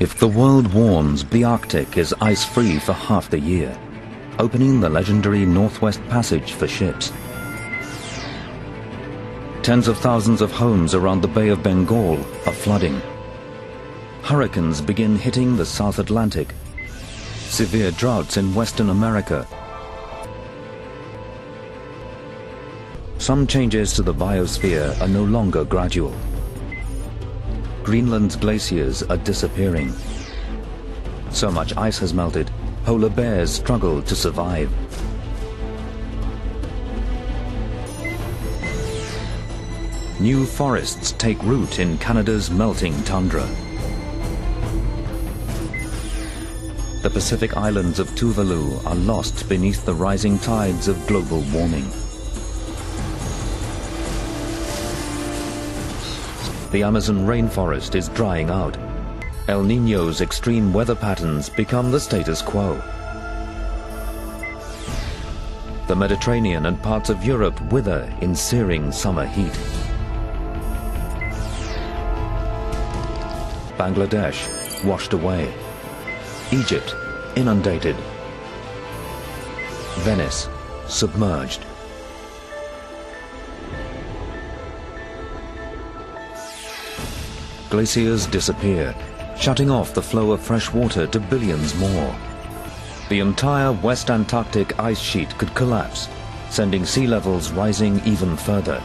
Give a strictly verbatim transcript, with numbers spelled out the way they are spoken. If the world warms, the Arctic is ice-free for half the year, opening the legendary Northwest Passage for ships. Tens of thousands of homes around the Bay of Bengal are flooding. Hurricanes begin hitting the South Atlantic. Severe droughts in Western America. Some changes to the biosphere are no longer gradual. Greenland's glaciers are disappearing. So much ice has melted, polar bears struggle to survive. New forests take root in Canada's melting tundra. The Pacific islands of Tuvalu are lost beneath the rising tides of global warming. The Amazon rainforest is drying out. El Niño's extreme weather patterns become the status quo. The Mediterranean and parts of Europe wither in searing summer heat. Bangladesh washed away. Egypt inundated. Venice submerged. Glaciers disappear, shutting off the flow of fresh water to billions more. The entire West Antarctic ice sheet could collapse, sending sea levels rising even further.